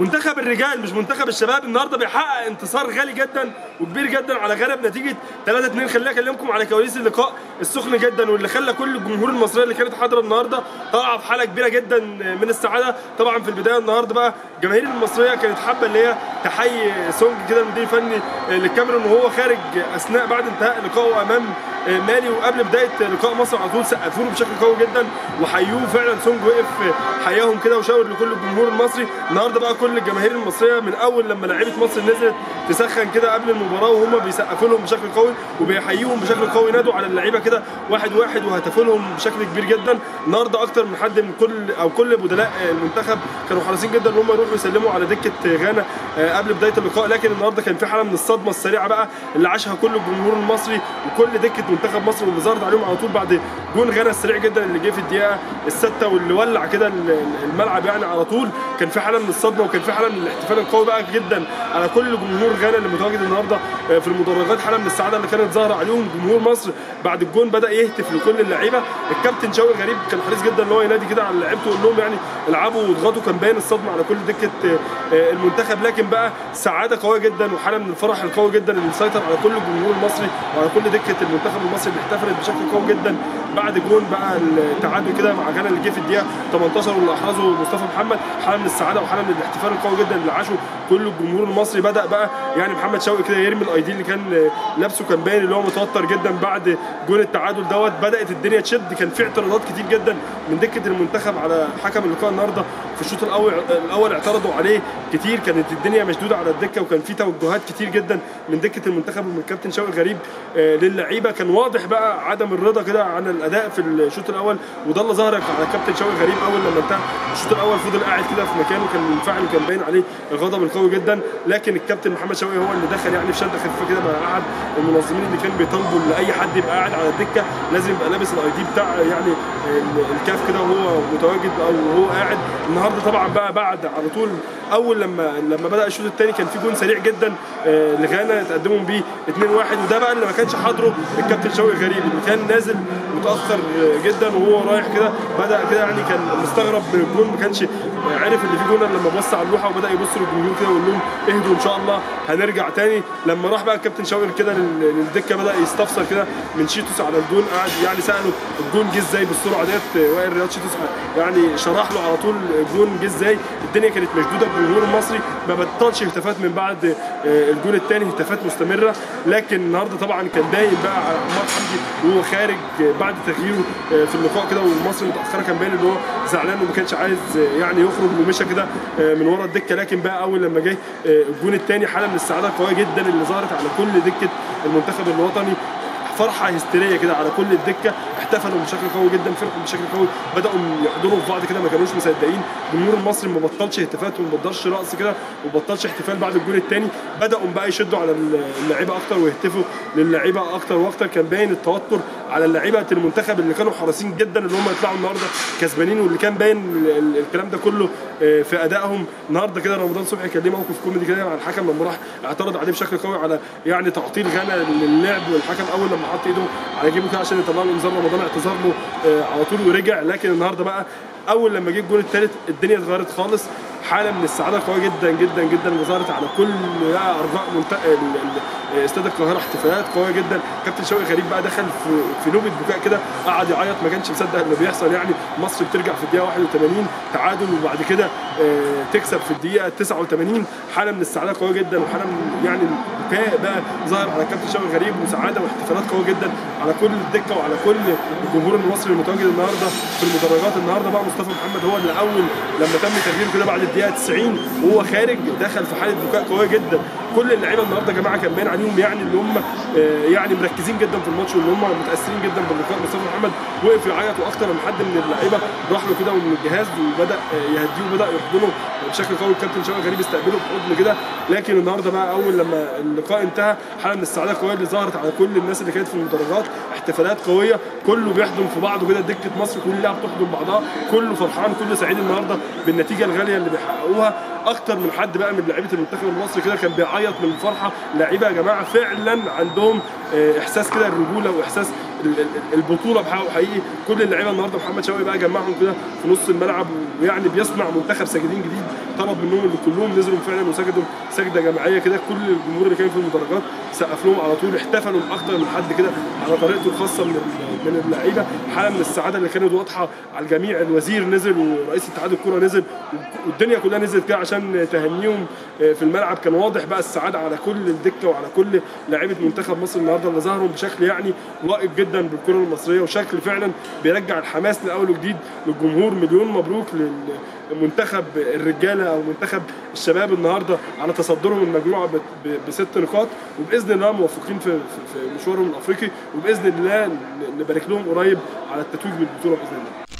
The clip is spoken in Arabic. منتخب الرجال مش منتخب الشباب النهارده بيحقق انتصار غالي جدا وكبير جدا على غانا بنتيجه 3-2. خليني اكلمكم على كواليس اللقاء السخن جدا واللي خلى كل الجمهور المصري اللي كانت حاضره النهارده تقع في حاله كبيره جدا من السعاده. طبعا في البدايه النهارده بقى الجماهير المصريه كانت حابه اللي هي تحيي سونج كده المدير الفني للكاميرون وهو خارج اثناء بعد انتهاء لقائه امام مالي، وقبل بدايه لقاء مصر على طول سقفوا له بشكل قوي جدا وحيوه. فعلا سونج وقف حياهم كده وشاور لكل الجمهور المصري. النهارده بقى كل الجماهير المصريه من اول لما لعيبه مصر نزلت تسخن كده قبل المباراه وهم بيسقفوا لهم بشكل قوي وبيحيوهم بشكل قوي، نادوا على اللعيبه كده واحد واحد وهتفوا لهم بشكل كبير جدا. النهارده اكتر من حد من كل بدلاء المنتخب كانوا حريصين جدا ان هم يروحوا يسلموا على دكه غانا قبل بدايه اللقاء، لكن النهارده كان في حاله من الصدمه السريعه بقى اللي عاشها كل الجمهور المصري وكل دكه منتخب مصر واللي ظهرت عليهم على طول بعد جون غانا السريع جدا اللي جه في الدقيقه السادسه واللي ولع كده الملعب يعني على طول. كان في حاله من الصدمه وكان في حاله من الاحتفال القوي بقى جدا على كل جمهور غانا اللي متواجد النهارده في المدرجات، حاله من السعاده اللي كانت ظاهره عليهم. جمهور مصر بعد الجون بدا يهتف لكل اللعيبه، الكابتن شوقي غريب كان حريص جدا ان هو ينادي كده على لعيبته ويقول لهم يعني العبوا واضغطوا. كان باين الصدمه على كل دكه المنتخب، لكن بقى سعاده قويه جدا وحاله من الفرح القوي جدا اللي مسيطر على كل الجمهور المصري وعلى كل دكه المنتخب المصري اللي احتفلت بشكل قوي جدا بعد جون بقى التعادل كده مع غانا اللي جه في الدقيقه 18 واللي احرزه مصطفى محمد. حاله من السعاده وحاله من الاحتفال القوي جدا اللي عاشه كل الجمهور المصري. بدا بقى يعني محمد شوقي كده يرمي الايدي اللي كان لابسه، كان باين اللي هو متوتر جدا بعد جون التعادل دوت. بدات الدنيا تشد، كان في اعتراضات كتير جدا من دكه المنتخب على حكم اللقاء النهارده. في الشوط الاول اعترضوا عليه كتير، كانت الدنيا مشدوده على الدكه وكان في توجهات كتير جدا من دكه المنتخب ومن الكابتن شوقي غريب للعيبه. كان واضح بقى عدم الرضا كده عن الاداء في الشوط الاول، وده اللي ظهر على الكابتن شوقي غريب. اول لما انتهى الشوط الاول فضل قاعد كده في مكانه، كان منفعل وكان باين عليه الغضب القوي جدا، لكن الكابتن محمد شوقي هو اللي دخل يعني في شده خفيفه كده مع احد المنظمين اللي كان بيطالبوا ان اي حد يبقى قاعد على الدكه لازم يبقى لابس الاي دي بتاع يعني الكاف كده وهو متواجد او وهو قاعد. النهارده طبعا بقى بعد على طول اول لما بدا الشوط الثاني كان في جون سريع جدا لغانا تقدموا بيه 2-1، وده بقى اللي ما كانش حاضره الكابتن شوقي غريب اللي كان نازل متاخر جدا وهو رايح كده بدا كده يعني كان مستغرب من الجون، ما كانش عارف اللي في جون لما بص على اللوحه وبدا يبص للجمهور كده ويقول لهم اهدوا ان شاء الله هنرجع تاني. لما راح بقى الكابتن شوقي كده للدكه بدا يستفسر كده من شيتوس على الجون، قعد يعني ساله الجون جه ازاي بالسرعه ديت. وائل رياض شيتوس يعني شرح له على طول الجون جه ازاي. الدنيا كانت مشدوده، الجمهور المصري ما بطلش اهتافات من بعد الجون الثاني، اهتافات مستمره. لكن النهارده طبعا كان باين بقى على عماد حمدي وهو خارج بعد تغييره في اللقاء كده والمصري متاخره، كان باين ان هو زعلان وما كانش عايز يعني يخرج ومشى كده من ورا الدكه. لكن بقى اول لما جه الجون الثاني حاله من السعاده قويه جدا اللي ظهرت على كل دكه المنتخب الوطني، فرحه هستيريه كده على كل الدكه، احتفلوا بشكل قوي جدا، فرحوا بشكل قوي، بداوا يحضنوا في بعض كده ما كانوش مصدقين. الجمهور المصري ما بطلش اهتفاءات وما بطلش رقص كده وما بطلش احتفال بعد الجول الثاني، بداوا بقى يشدوا على اللعيبه اكتر ويهتفوا للعيبه اكتر واكتر. كان باين التوتر على لعيبه المنتخب اللي كانوا حريصين جدا ان هم يطلعوا النهارده كسبانين، واللي كان باين الكلام ده كله في ادائهم النهارده كده. رمضان صبحي كان ليه موقف كوميدي كده مع الحكم لما راح اعترض عليه بشكل قوي على يعني تعطيل غانا للعب، والحكم اول لما حط ايده على جيبه كده عشان يطلع له انذار رمضان اعتذر له على طول ورجع. لكن النهارده بقى اول لما جه الجول الثالث الدنيا اتغيرت خالص، حاله من السعاده قويه جدا جدا جدا اللي ظهرت على كل ارجاء استاد القاهره، احتفالات قويه جدا. كابتن شوقي غريب بقى دخل في نوبه بكاء كده، قعد يعيط ما كانش مصدق اللي بيحصل، يعني مصر بترجع في الدقيقه 81 تعادل وبعد كده تكسب في الدقيقه 89. حاله من السعاده قويه جدا وحاله من يعني البكاء بقى ظهر على كابتن شوقي غريب وسعاده واحتفالات قويه جدا على كل الدكه وعلى كل الجمهور المصري المتواجد النهارده في المدرجات. النهارده بقى مصطفى محمد هو اللي اول لما تم تغييره كده بعد الدقيقه 90 وهو خارج دخل في حاله بكاء قويه جدا. كل اللعيبه النهارده يا جماعه كان باين عليهم يعني اللي هم يعني مركزين جدا في الماتش واللي هم متاثرين جدا باللقاء. مصطفى محمد وقف يعيط واكتر من حد من اللعيبه راح له كده ومن الجهاز وبدا يهديه وبدا يحضنه بشكل قوي. الكابتن شوقي غريب استقبله بحضن كده. لكن النهارده بقى اول لما اللقاء انتهى حاله من السعاده القويه اللي ظهرت على كل الناس اللي كانت في المدرجات، احتفالات قويه، كله بيحضن في بعضه كده، دكه مصر كلها بتحضن بعضها، كله فرحان، كله سعيد النهارده بالنتيجه الغاليه اللي بيحققوها. اكتر من حد بقى من لعيبه المنتخب المصري كده كان بيعيط من الفرحه. اللعيبه يا جماعه فعلا عندهم احساس كده الرجوله واحساس البطوله بحقه حقيقي. كل اللعيبه النهارده محمد شوقي بقى جمعهم كده في نص الملعب، ويعني بيصنع منتخب ساجدين جديد. طلب منهم اللي كلهم نزلوا فعلا وسجدوا سجده جماعيه كده، كل الجمهور اللي كان في المدرجات سقف لهم على طول، احتفلوا باكتر من حد كده على طريقته الخاصه من اللعيبه. حاله من السعاده اللي كانت واضحه على الجميع. الوزير نزل ورئيس اتحاد الكوره نزل والدنيا كلها نزلت كده عشان تهنيهم في الملعب. كان واضح بقى السعاده على كل الدكه وعلى كل لعيبه منتخب مصر النهارده اللي ظهروا بشكل يعني لائق جدا بالكره المصريه، وشكل فعلا بيرجع الحماس لاول وجديد للجمهور. مليون مبروك للمنتخب الرجاله او منتخب الشباب النهارده على تصدرهم المجموعه بست نقاط، وباذن الله موفقين في مشوارهم الافريقي، وباذن الله نبارك لهم قريب على التتويج بالبطوله باذن الله.